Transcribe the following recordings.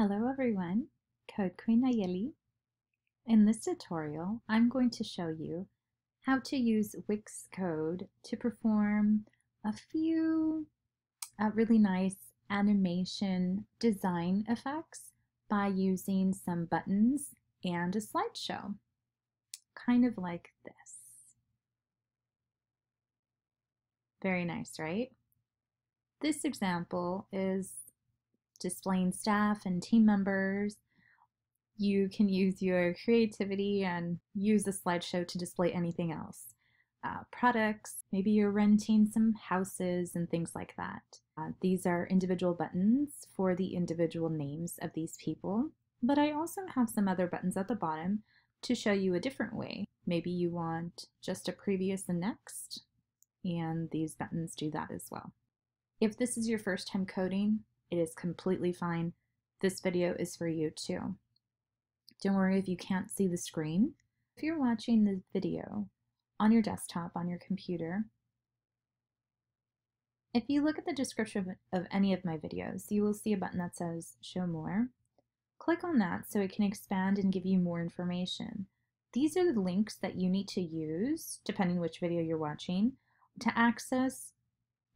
Hello everyone, Code Queen Nayeli. In this tutorial, I'm going to show you how to use Wix code to perform a few really nice animation design effects by using some buttons and a slideshow, kind of like this. Very nice, right? This example is displaying staff and team members. You can use your creativity and use the slideshow to display anything else. Products, maybe you're renting some houses and things like that. These are individual buttons for the individual names of these people. But I also have some other buttons at the bottom to show you a different way. Maybe you want just a previous and next, and these buttons do that as well. If this is your first time coding, it is completely fine. This video is for you too. Don't worry if you can't see the screen. If you're watching the video on your desktop, on your computer, if you look at the description of any of my videos, you will see a button that says Show More. Click on that so it can expand and give you more information. These are the links that you need to use, depending which video you're watching, to access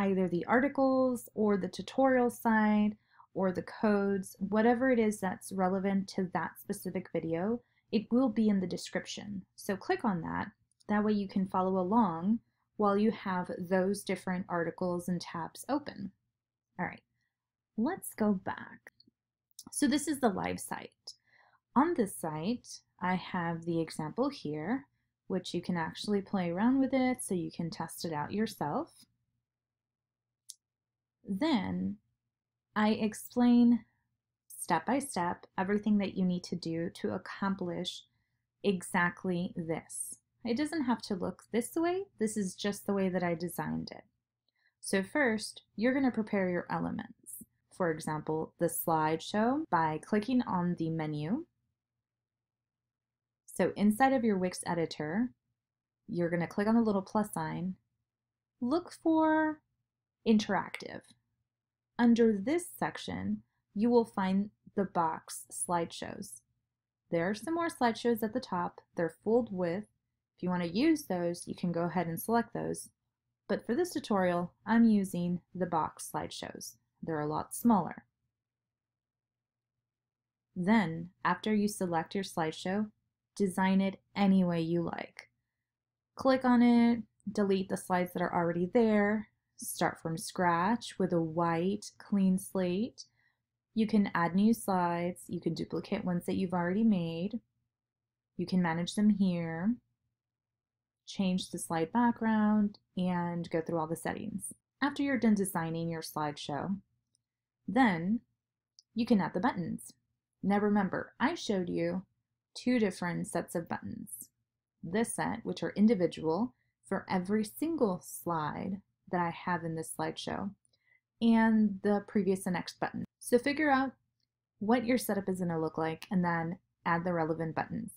either the articles or the tutorial side or the codes, whatever it is that's relevant to that specific video, it will be in the description. So click on that. That way you can follow along while you have those different articles and tabs open. All right, let's go back. So this is the live site. On this site, I have the example here, which you can actually play around with it so you can test it out yourself. Then I explain step by step everything that you need to do to accomplish exactly this. It doesn't have to look this way. This is just the way that I designed it. So first, you're going to prepare your elements. For example, the slideshow by clicking on the menu. So inside of your Wix editor, you're going to click on the little plus sign. Look for interactive. Under this section, you will find the box slideshows. There are some more slideshows at the top. They're full width. If you want to use those, you can go ahead and select those. But for this tutorial, I'm using the box slideshows. They're a lot smaller. Then, after you select your slideshow, design it any way you like. Click on it, delete the slides that are already there, start from scratch with a white, clean slate. You can add new slides. You can duplicate ones that you've already made. You can manage them here, change the slide background, and go through all the settings. After you're done designing your slideshow, then you can add the buttons. Now remember, I showed you two different sets of buttons. This set, which are individual for every single slide that I have in this slideshow, and the previous and next button. So figure out what your setup is going to look like and then add the relevant buttons.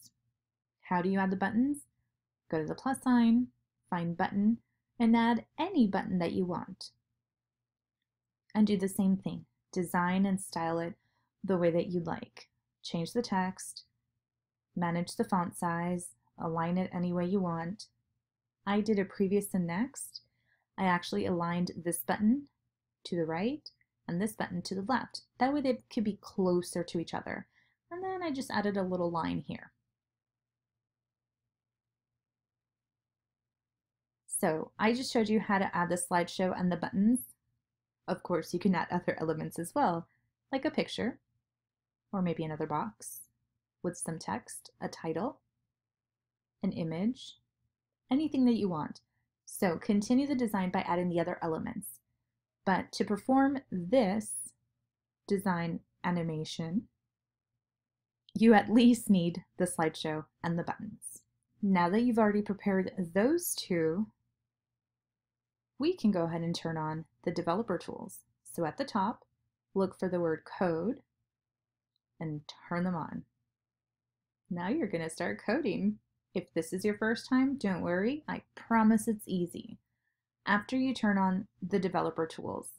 How do you add the buttons? Go to the plus sign, find button, and add any button that you want. And do the same thing. Design and style it the way that you like. Change the text, manage the font size, align it any way you want. I did a previous and next. I actually aligned this button to the right and this button to the left. That way they could be closer to each other. And then I just added a little line here. So I just showed you how to add the slideshow and the buttons. Of course, you can add other elements as well, like a picture or maybe another box with some text, a title, an image, anything that you want. So continue the design by adding the other elements. But to perform this design animation, you at least need the slideshow and the buttons. Now that you've already prepared those two, we can go ahead and turn on the developer tools. So at the top, look for the word code and turn them on. Now you're going to start coding. If this is your first time, don't worry, I promise it's easy. After you turn on the developer tools,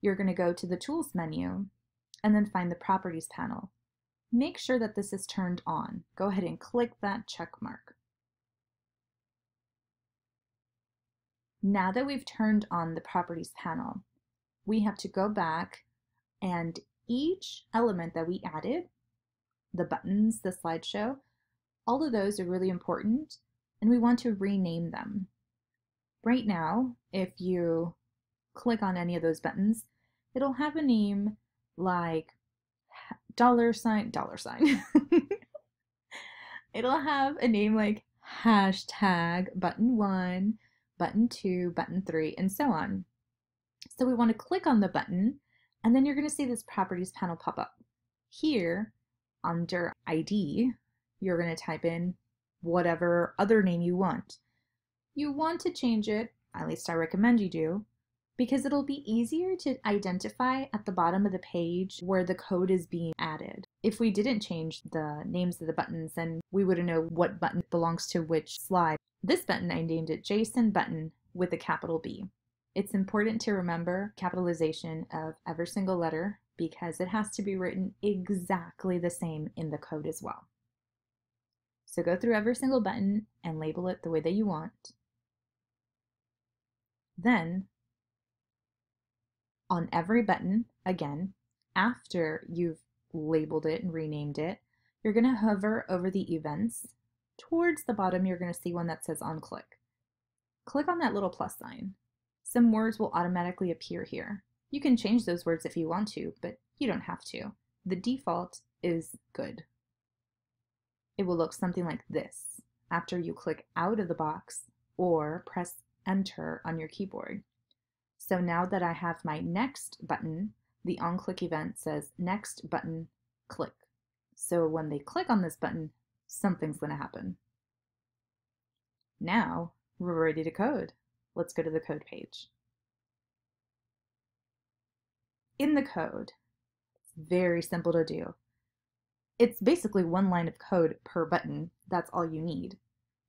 you're going to go to the tools menu and then find the Properties panel. Make sure that this is turned on. Go ahead and click that check mark. Now that we've turned on the Properties panel, we have to go back and each element that we added, the buttons, the slideshow, all of those are really important, and we want to rename them. Right now, if you click on any of those buttons, it'll have a name like $$. It'll have a name like hashtag button 1, button 2, button 3, and so on. So we want to click on the button, and then you're going to see this Properties panel pop up. Here, under ID, you're going to type in whatever other name you want. You want to change it, at least I recommend you do, because it'll be easier to identify at the bottom of the page where the code is being added. If we didn't change the names of the buttons, then we wouldn't know what button belongs to which slide. This button, I named it JSON Button with a capital B. It's important to remember capitalization of every single letter because it has to be written exactly the same in the code as well. So go through every single button and label it the way that you want. Then, on every button, again, after you've labeled it and renamed it, you're going to hover over the events. Towards the bottom, you're going to see one that says on click. Click on that little plus sign. Some words will automatically appear here. You can change those words if you want to, but you don't have to. The default is good. It will look something like this after you click out of the box or press enter on your keyboard. So now that I have my next button, the on-click event says next button click. So when they click on this button, something's going to happen. Now we're ready to code. Let's go to the code page. In the code, it's very simple to do. It's basically one line of code per button. That's all you need.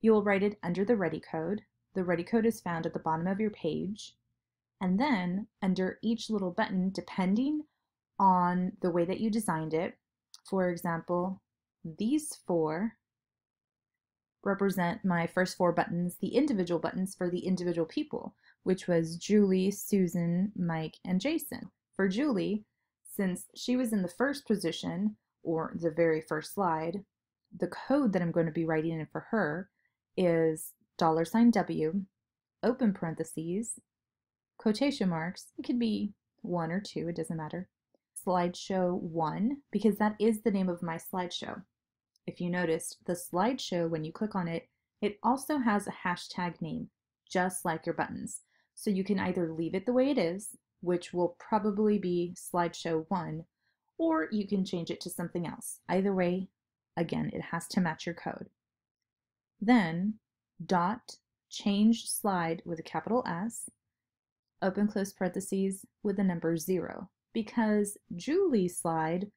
You will write it under the ready code. The ready code is found at the bottom of your page. And then under each little button, depending on the way that you designed it, for example, these four represent my first four buttons, the individual buttons for the individual people, which was Julie, Susan, Mike, and Jason. For Julie, since she was in the first position, or the very first slide, the code that I'm going to be writing in for her is $W, open parentheses, quotation marks, it could be 1 or 2, it doesn't matter, slideshow 1, because that is the name of my slideshow. If you noticed, the slideshow, when you click on it, it also has a hashtag name, just like your buttons. So you can either leave it the way it is, which will probably be slideshow 1, or you can change it to something else. Either way, again, it has to match your code. Then, dot, change slide with a capital S, open close parentheses with the number 0, because Julie's slide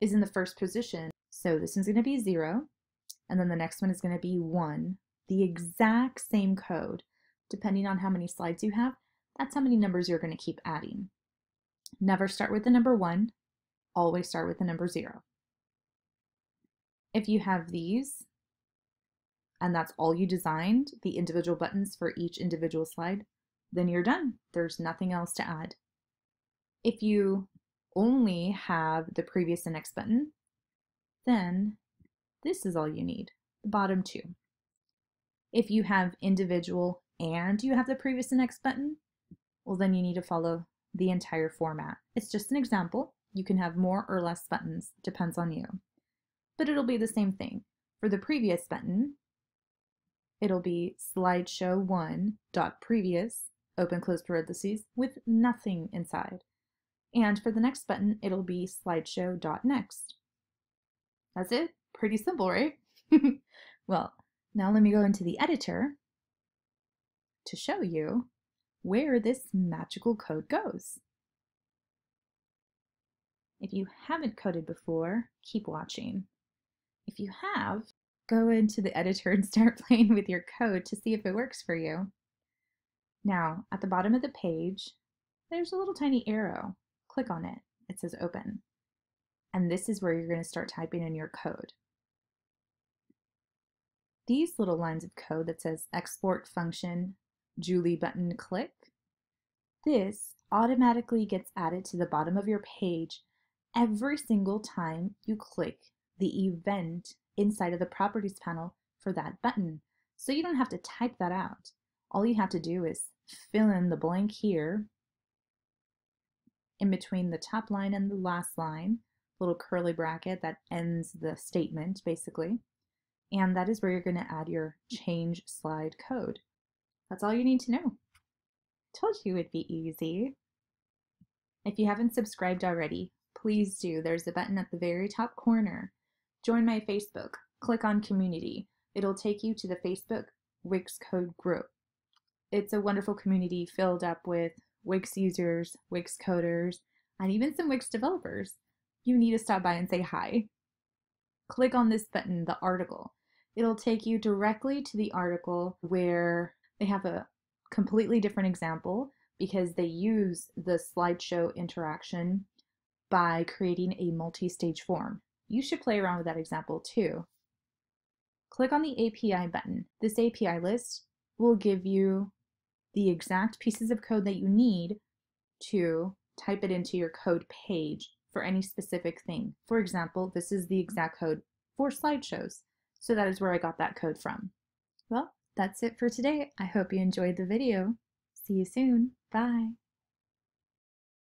is in the first position. So this one's going to be 0, and then the next one is going to be 1. The exact same code. Depending on how many slides you have, that's how many numbers you're going to keep adding. Never start with the number 1. Always start with the number 0. If you have these, and that's all you designed, the individual buttons for each individual slide, then you're done. There's nothing else to add. If you only have the previous and next button, then this is all you need, the bottom 2. If you have individual and you have the previous and next button, well, then you need to follow the entire format. It's just an example. You can have more or less buttons, depends on you. But it'll be the same thing. For the previous button, it'll be slideshow1.previous, open close parentheses, with nothing inside. And for the next button, it'll be slideshow.next. That's it. Pretty simple, right? Well, now let me go into the editor to show you where this magical code goes. If you haven't coded before, keep watching. If you have, go into the editor and start playing with your code to see if it works for you. Now, at the bottom of the page, there's a little tiny arrow. Click on it. It says open. and this is where you're going to start typing in your code. These little lines of code that says export function Julie button click, this automatically gets added to the bottom of your page every single time you click the event inside of the properties panel for that button. So you don't have to type that out. All you have to do is fill in the blank here in between the top line and the last line, little curly bracket that ends the statement basically. And that is where you're going to add your change slide code. That's all you need to know. Told you it'd be easy. If you haven't subscribed already, please do. There's a button at the very top corner. Join my Facebook. Click on community. It'll take you to the Facebook Wix Code group. It's a wonderful community filled up with Wix users, Wix coders, and even some Wix developers. You need to stop by and say hi. Click on this button, the article. It'll take you directly to the article where they have a completely different example because they use the slideshow interaction by creating a multi-stage form. You should play around with that example too. Click on the API button. This API list will give you the exact pieces of code that you need to type it into your code page for any specific thing. For example, this is the exact code for slideshows. So that is where I got that code from. Well, that's it for today. I hope you enjoyed the video. See you soon. Bye.